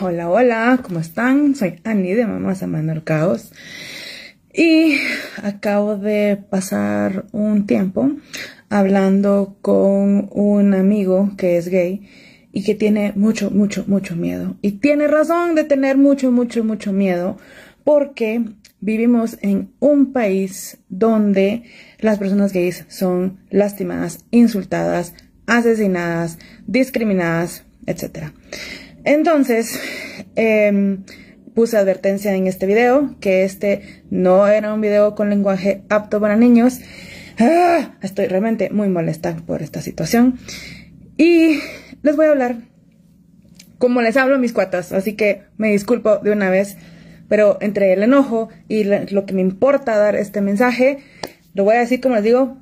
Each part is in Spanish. Hola, hola, ¿cómo están? Soy Annie de Mamás Amando el Caos y acabo de pasar un tiempo hablando con un amigo que es gay y que tiene mucho miedo. Y tiene razón de tener mucho miedo porque vivimos en un país donde las personas gays son lastimadas, insultadas, asesinadas, discriminadas, etc. Entonces, puse advertencia en este video, que este no era un video con lenguaje apto para niños. Estoy realmente muy molesta por esta situación. Y les voy a hablar como les hablo a mis cuatas, así que me disculpo de una vez. Pero entre el enojo y lo que me importa dar este mensaje, lo voy a decir como les digo.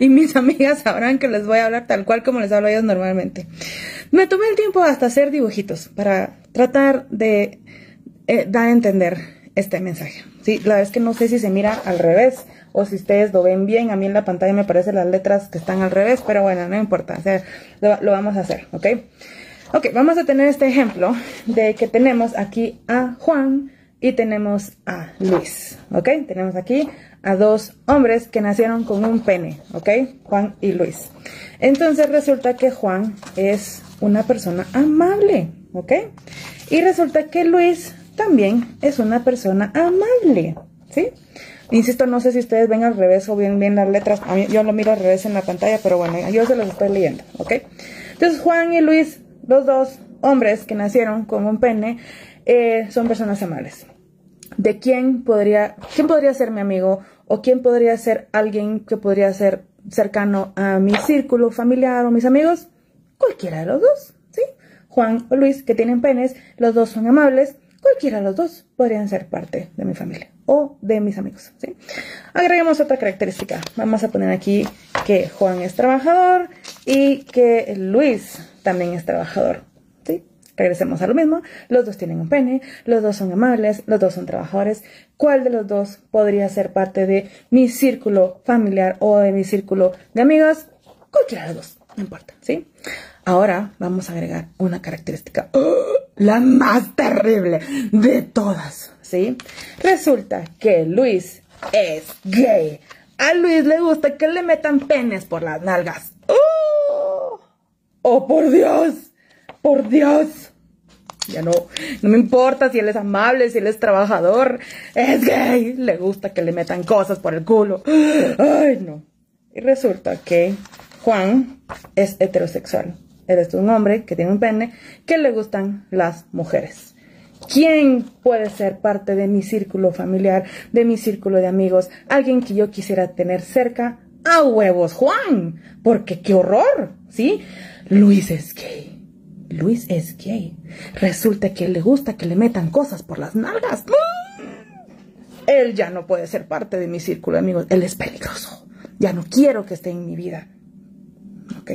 Y mis amigas sabrán que les voy a hablar tal cual como les hablo a ellos normalmente. Me tomé el tiempo hasta hacer dibujitos para tratar de dar a entender este mensaje. Sí, la verdad es que no sé si se mira al revés o si ustedes lo ven bien. A mí en la pantalla me parecen las letras que están al revés, pero bueno, no importa. O sea, lo vamos a hacer, ¿ok? Ok, vamos a tener este ejemplo de que tenemos aquí a Juan y tenemos a Luis, ¿ok? Tenemos aquí a dos hombres que nacieron con un pene, ¿ok? Juan y Luis. Entonces resulta que Juan es una persona amable, ¿ok? Y resulta que Luis también es una persona amable, ¿sí? Insisto, no sé si ustedes ven al revés o ven bien las letras. A mí, yo lo miro al revés en la pantalla, pero bueno, yo se los estoy leyendo, ¿ok? Entonces Juan y Luis, los dos hombres que nacieron con un pene, son personas amables. ¿De quién podría ser mi amigo? ¿O quién podría ser alguien que podría ser cercano a mi círculo familiar o mis amigos? Cualquiera de los dos, ¿sí? Juan o Luis, que tienen penes, los dos son amables. Cualquiera de los dos podrían ser parte de mi familia o de mis amigos, ¿sí? Agreguemos otra característica. Vamos a poner aquí que Juan es trabajador y que Luis también es trabajador, ¿sí? Regresemos a lo mismo. Los dos tienen un pene, los dos son amables, los dos son trabajadores. ¿Cuál de los dos podría ser parte de mi círculo familiar o de mi círculo de amigos? Cualquiera de los dos, no importa, ¿sí? Ahora vamos a agregar una característica, la más terrible de todas, ¿sí? Resulta que Luis es gay. A Luis le gusta que le metan penes por las nalgas. ¡Oh, por Dios! ¡Por Dios! Ya no me importa si él es amable, si él es trabajador. Es gay. Le gusta que le metan cosas por el culo. ¡Ay, no! Y resulta que Juan es heterosexual. Él es un hombre que tiene un pene, que le gustan las mujeres. ¿Quién puede ser parte de mi círculo familiar, de mi círculo de amigos? Alguien que yo quisiera tener cerca. ¡A huevos, Juan! Porque qué horror, ¿sí? Luis es gay. Luis es gay. Resulta que le gusta que le metan cosas por las nalgas. Él ya no puede ser parte de mi círculo de amigos. Él es peligroso. Ya no quiero que esté en mi vida. Ok,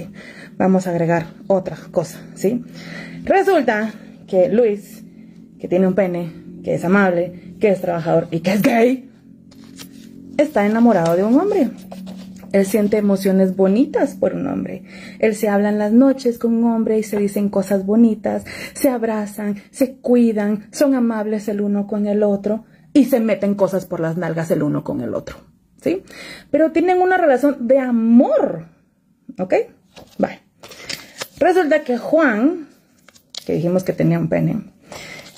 vamos a agregar otra cosa, ¿sí? Resulta que Luis, que tiene un pene, que es amable, que es trabajador y que es gay, está enamorado de un hombre. Él siente emociones bonitas por un hombre. Él se habla en las noches con un hombre y se dicen cosas bonitas. Se abrazan, se cuidan, son amables el uno con el otro. Y se meten cosas por las nalgas el uno con el otro, ¿sí? Pero tienen una relación de amor, ¿ok? Vale. Resulta que Juan, que dijimos que tenía un pene,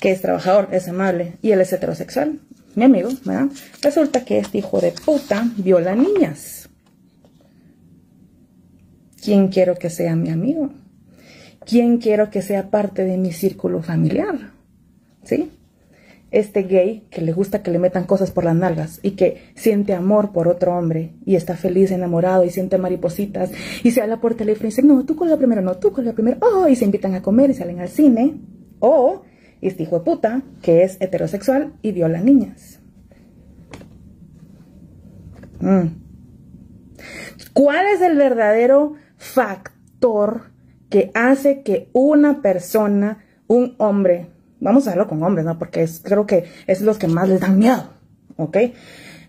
que es trabajador, es amable y él es heterosexual, mi amigo, ¿verdad? Resulta que este hijo de puta viola niñas. ¿Quién quiero que sea mi amigo? ¿Quién quiero que sea parte de mi círculo familiar? ¿Sí? Este gay que le gusta que le metan cosas por las nalgas y que siente amor por otro hombre y está feliz, enamorado y siente maripositas y se habla por teléfono y dice, no, tú con la primera, no, tú con la primera, oh, y se invitan a comer y salen al cine. O este hijo de puta que es heterosexual y viola niñas. ¿Cuál es el verdadero factor que hace que una persona, un hombre, vamos a hablarlo con hombres, ¿no? Porque creo que es los que más les dan miedo, ¿ok?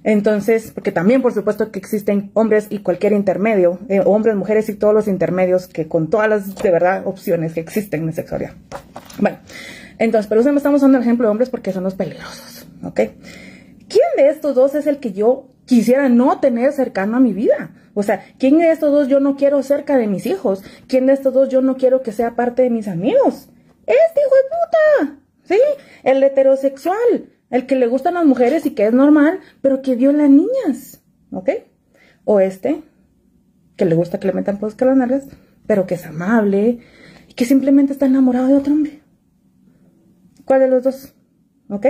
Entonces, porque también por supuesto que existen hombres y cualquier intermedio, hombres, mujeres y todos los intermedios, que con todas las, de verdad, opciones que existen en la sexualidad. Bueno, entonces, pero siempre estamos dando el ejemplo de hombres porque son los peligrosos, ¿ok? ¿Quién de estos dos es el que yo quisiera no tener cercano a mi vida? O sea, ¿quién de estos dos yo no quiero cerca de mis hijos? ¿Quién de estos dos yo no quiero que sea parte de mis amigos? ¡Este hijo de puta! ¿Sí? El heterosexual, el que le gustan las mujeres y que es normal, pero que viola niñas, ¿ok? O este, que le gusta que le metan por las nalgas, pero que es amable y que simplemente está enamorado de otro hombre. ¿Cuál de los dos? ¿Ok?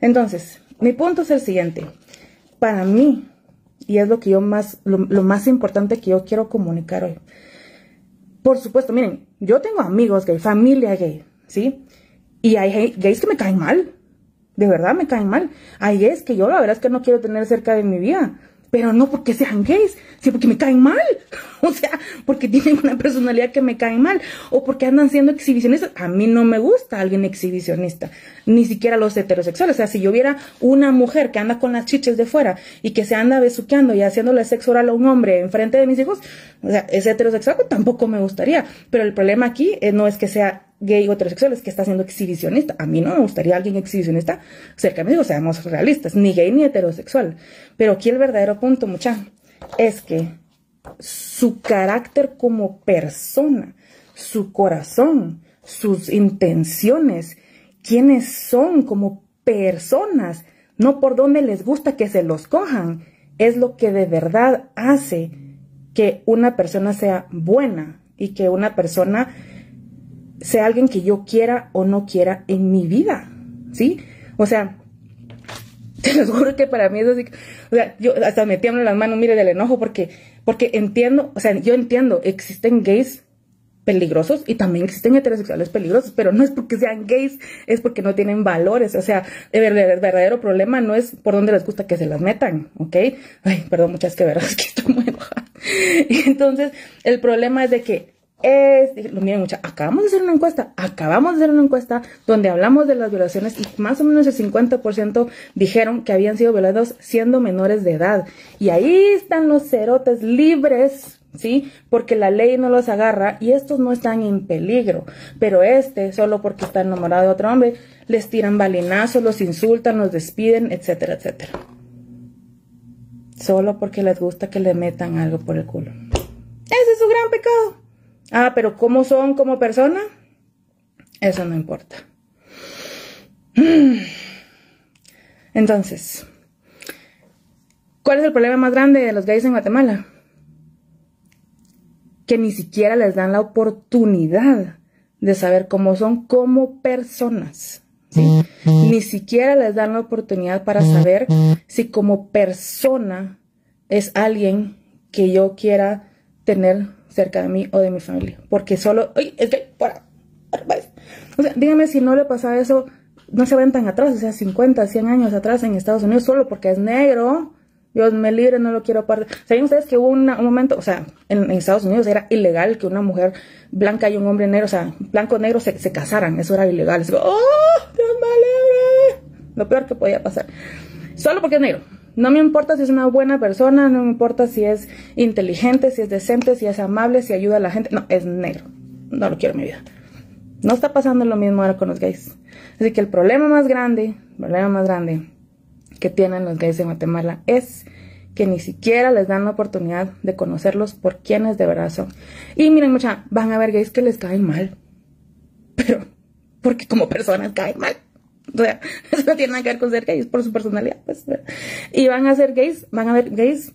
Entonces, mi punto es el siguiente. Para mí, y es lo que yo más, lo más importante que yo quiero comunicar hoy. Por supuesto, miren, yo tengo amigos gay, familia gay, ¿sí? Y hay gays que me caen mal. De verdad, me caen mal. Hay gays que yo la verdad es que no quiero tener cerca de mi vida. Pero no porque sean gays, sino porque me caen mal. O sea, porque tienen una personalidad que me cae mal. O porque andan siendo exhibicionistas. A mí no me gusta alguien exhibicionista. Ni siquiera los heterosexuales. O sea, si yo viera una mujer que anda con las chiches de fuera y que se anda besuqueando y haciéndole sexo oral a un hombre enfrente de mis hijos, o sea, es heterosexual, pues tampoco me gustaría. Pero el problema aquí no es que sea gay o heterosexual, es que está siendo exhibicionista. A mí no me gustaría alguien exhibicionista cerca de mí, digo, seamos realistas, ni gay ni heterosexual. Pero aquí el verdadero punto, muchachos, es que su carácter como persona, su corazón, sus intenciones, quiénes son como personas, no por dónde les gusta que se los cojan, es lo que de verdad hace que una persona sea buena y que una persona sea alguien que yo quiera o no quiera en mi vida, ¿sí? O sea, te lo juro que para mí es así, o sea, yo hasta me tiemblo las manos, mire, del enojo, porque entiendo, o sea, yo entiendo, existen gays peligrosos y también existen heterosexuales peligrosos, pero no es porque sean gays, es porque no tienen valores. O sea, el verdadero problema no es por dónde les gusta que se las metan, ¿ok? Ay, perdón, muchas, que verdad es que estoy muy enojada. Y entonces, el problema es de que miren, muchachos, acabamos de hacer una encuesta donde hablamos de las violaciones y más o menos el 50% dijeron que habían sido violados siendo menores de edad. Y ahí están los cerotes libres, ¿sí? Porque la ley no los agarra y estos no están en peligro. Pero solo porque está enamorado de otro hombre, les tiran balinazos, los insultan, los despiden, etcétera, etcétera. Solo porque les gusta que le metan algo por el culo. Ese es su gran pecado. Ah, pero ¿cómo son como persona? Eso no importa. Entonces, ¿cuál es el problema más grande de los gays en Guatemala? Que ni siquiera les dan la oportunidad de saber cómo son como personas, ¿sí? Ni siquiera les dan la oportunidad para saber si como persona es alguien que yo quiera tener cerca de mí o de mi familia, porque solo, oye, es gay, o sea, dígame si no le pasaba eso, no se ven tan atrás, o sea, 50, 100 años atrás en Estados Unidos, solo porque es negro, Dios me libre, no lo quiero perder. ¿Saben ustedes que hubo un momento, o sea, en Estados Unidos era ilegal que una mujer blanca y un hombre negro, o sea, blanco-negro se casaran, eso era ilegal, así, ¡oh, Dios me libre! Lo peor que podía pasar, solo porque es negro. No me importa si es una buena persona, no me importa si es inteligente, si es decente, si es amable, si ayuda a la gente. No, es negro. No lo quiero en mi vida. No está pasando lo mismo ahora con los gays. Así que el problema más grande que tienen los gays en Guatemala es que ni siquiera les dan la oportunidad de conocerlos por quienes de verdad son. Y miren, muchachos, van a haber gays que les caen mal. Pero, porque como personas caen mal. O sea, eso no tiene nada que ver con ser gays, por su personalidad, pues. Y van a haber gays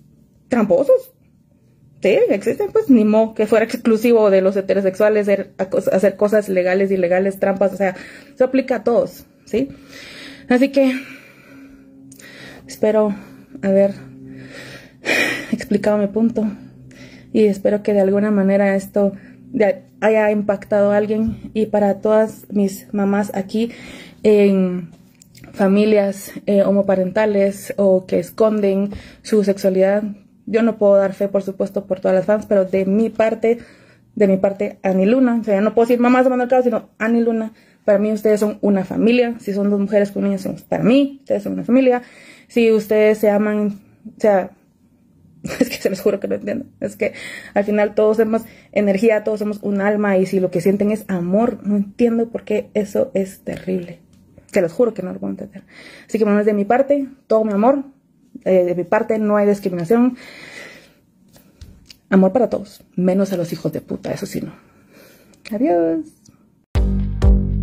tramposos. Sí, existen, pues, ni modo que fuera exclusivo de los heterosexuales hacer cosas legales, ilegales, trampas, o sea, se aplica a todos, ¿sí? Así que espero haber explicado mi punto y espero que de alguna manera esto haya impactado a alguien. Y para todas mis mamás aquí, en familias homoparentales o que esconden su sexualidad, yo no puedo dar fe, por supuesto, por todas las fans, pero de mi parte, Ani Luna, o sea, no puedo decir mamás amando el caos, sino Ani Luna, Para mí ustedes son una familia. Si son dos mujeres con niños, son para mí. Ustedes son una familia. Si ustedes se aman, o sea, es que se les juro que no entiendo. Es que al final todos somos energía, todos somos un alma. Y si lo que sienten es amor, no entiendo por qué eso es terrible. Se los juro que no lo puedo entender. Así que, mamás, de mi parte, todo mi amor. De mi parte no hay discriminación. Amor para todos, menos a los hijos de puta, eso sí no. Adiós.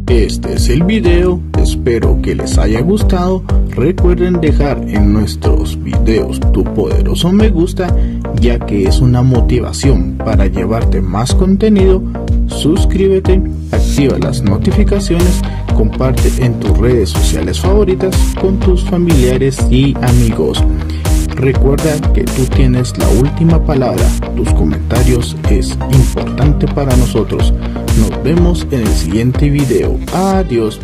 Este es el video, espero que les haya gustado. Recuerden dejar en nuestros videos tu poderoso me gusta, ya que es una motivación para llevarte más contenido. Suscríbete, activa las notificaciones, comparte en tus redes sociales favoritas con tus familiares y amigos. Recuerda que tú tienes la última palabra, tus comentarios es importante para nosotros. Nos vemos en el siguiente video. Adiós.